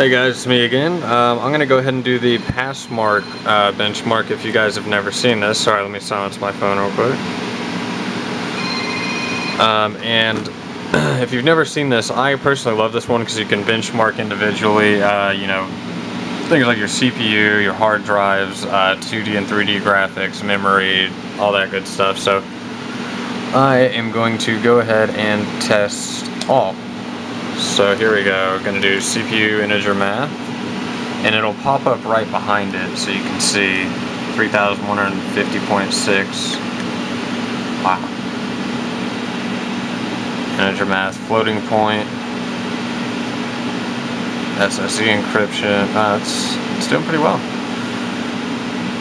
Hey guys, it's me again. I'm gonna go ahead and do the Passmark benchmark if you guys have never seen this. Sorry, let me silence my phone real quick. And if you've never seen this, I personally love this one because you can benchmark individually, you know, things like your CPU, your hard drives, 2D and 3D graphics, memory, all that good stuff. So I am going to go ahead and test all. So here we go, we're going to do CPU integer math, and it'll pop up right behind it so you can see 3150.6, wow, integer math, floating point, SSE encryption, it's doing pretty well.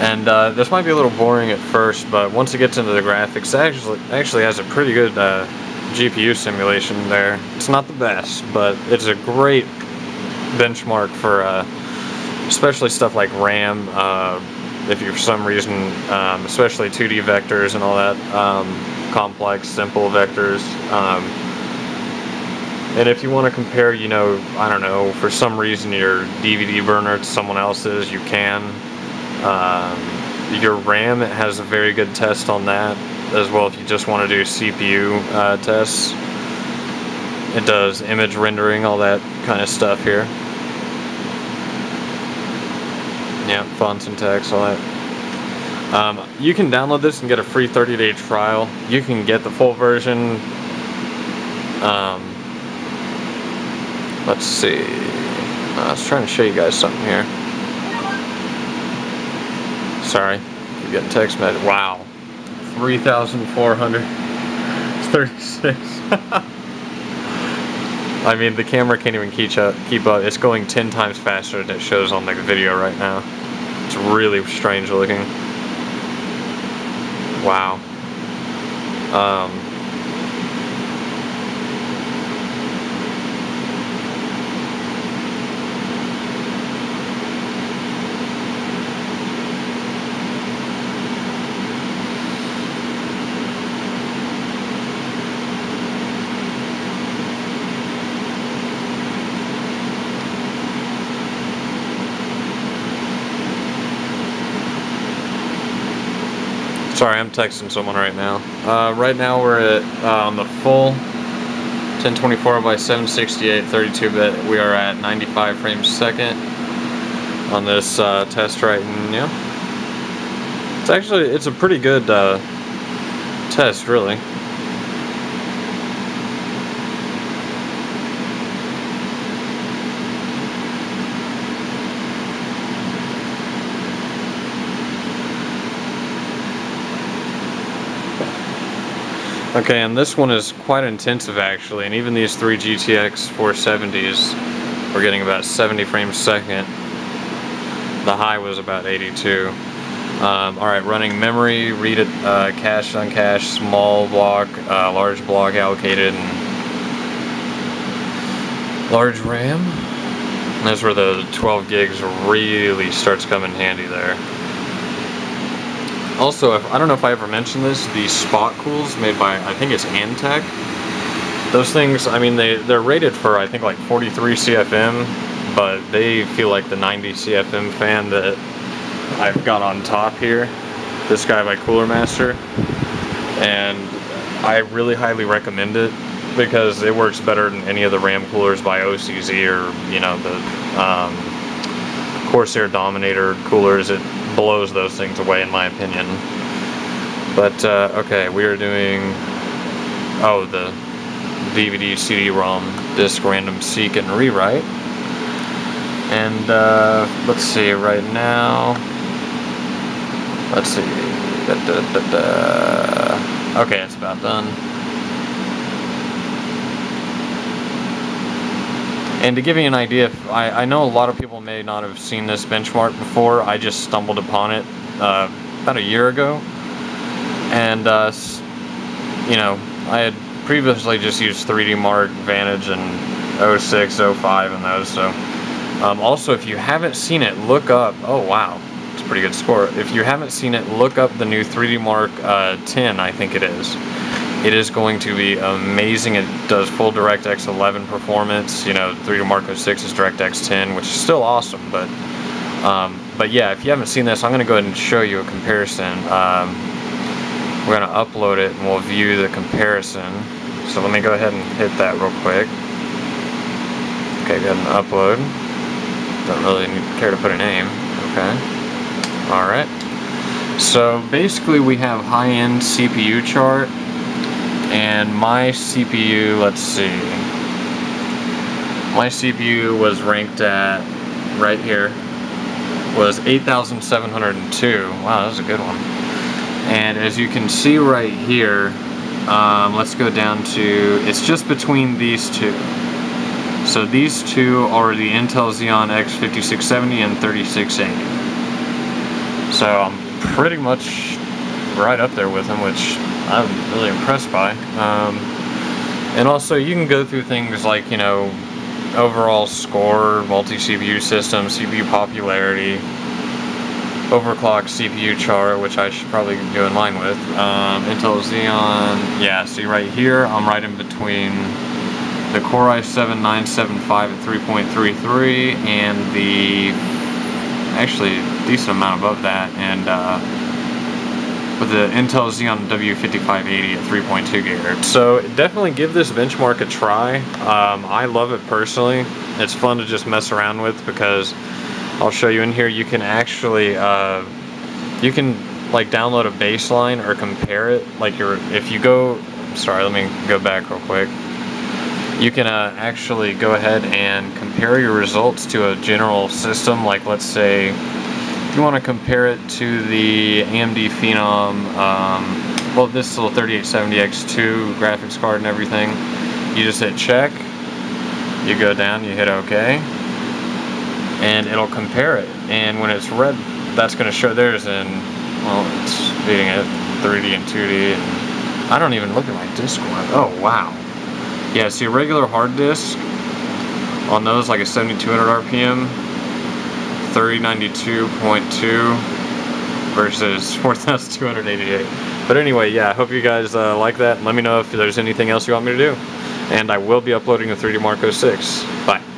And this might be a little boring at first, but once it gets into the graphics, it actually has a pretty good GPU simulation there. It's not the best, but it's a great benchmark for especially stuff like RAM, if you're for some reason, especially 2D vectors and all that, complex, simple vectors. And if you want to compare, you know, I don't know, for some reason your DVD burner to someone else's, you can. Your RAM, it has a very good test on that. As well, if you just want to do CPU tests, it does image rendering, all that kind of stuff here. Yeah, fonts and text, all that. You can download this and get a free 30-day trial. You can get the full version. Let's see. I was trying to show you guys something here. Sorry, you're getting text message. Wow. 3,436. I mean, the camera can't even keep up. It's going 10 times faster than it shows on the video right now. It's really strange looking. Wow. Sorry, I'm texting someone right now. Right now we're at, on the full 1024 by 768 32-bit, we are at 95 frames a second on this test right now. It's actually, it's a pretty good test, really. Okay, and this one is quite intensive actually, and even these three GTX 470s were getting about 70 frames a second. The high was about 82. Alright, running memory, read it, cache, uncache, small block, large block allocated, and large RAM. And that's where the 12 gigs really starts coming handy there. Also, I don't know if I ever mentioned this, these spot cools made by, I think it's Antec. Those things, I mean, they're rated for, I think, like 43 CFM, but they feel like the 90 CFM fan that I've got on top here. This guy by Cooler Master. And I really highly recommend it because it works better than any of the RAM coolers by OCZ or, you know, the Corsair Dominator coolers. It blows those things away in my opinion. But okay, we are doing the DVD, CD-ROM, disc random seek and rewrite. And let's see right now. Let's see. Okay, it's about done. And to give you an idea, if I know a lot of people may not have seen this benchmark before. I just stumbled upon it about a year ago. And, you know, I had previously just used 3DMark Vantage and 06, 05 and those. So, also, if you haven't seen it, look up. Oh, wow. It's a pretty good score. If you haven't seen it, look up the new 3DMark 10, I think it is. It is going to be amazing. It does full DirectX 11 performance. You know, 3DMark 06 is DirectX 10, which is still awesome, but yeah, if you haven't seen this, I'm going to go ahead and show you a comparison. We're going to upload it and we'll view the comparison. So let me go ahead and hit that real quick. Okay, go ahead and upload. Don't really care to put a name. Okay. Alright. So basically we have high-end CPU chart. And my CPU, let's see. My CPU was ranked at, right here, was 8,702. Wow, that's a good one. And as you can see right here, let's go down to, it's just between these two. So these two are the Intel Xeon X5670 and 3680. So I'm pretty much right up there with them, which I'm really impressed by. And also you can go through things like, you know, overall score, multi-CPU system, CPU popularity, overclock CPU chart, which I should probably go in line with. Intel Xeon, yeah, see right here, I'm right in between the Core i7 975 at 3.33 and the, actually a decent amount above that, and with the Intel Xeon W5580 at 3.2 GHz. So definitely give this benchmark a try. I love it personally. It's fun to just mess around with because I'll show you in here, you can actually, you can like download a baseline or compare it. Like your, if you go, sorry, let me go back real quick. You can actually go ahead and compare your results to a general system. Like let's say, if you want to compare it to the AMD Phenom, well this little 3870x2 graphics card and everything, you just hit check, you go down, you hit okay. And it'll compare it, and when it's red, that's going to show theirs, and well, it's beating it 3D and 2D, and I don't even look at my Discord. Oh wow. Yeah, see, a regular hard disk on those, like a 7200 RPM, 3092.2 versus 4288. But anyway, yeah, I hope you guys like that. Let me know if there's anything else you want me to do, and I will be uploading a 3DMark 06. Bye.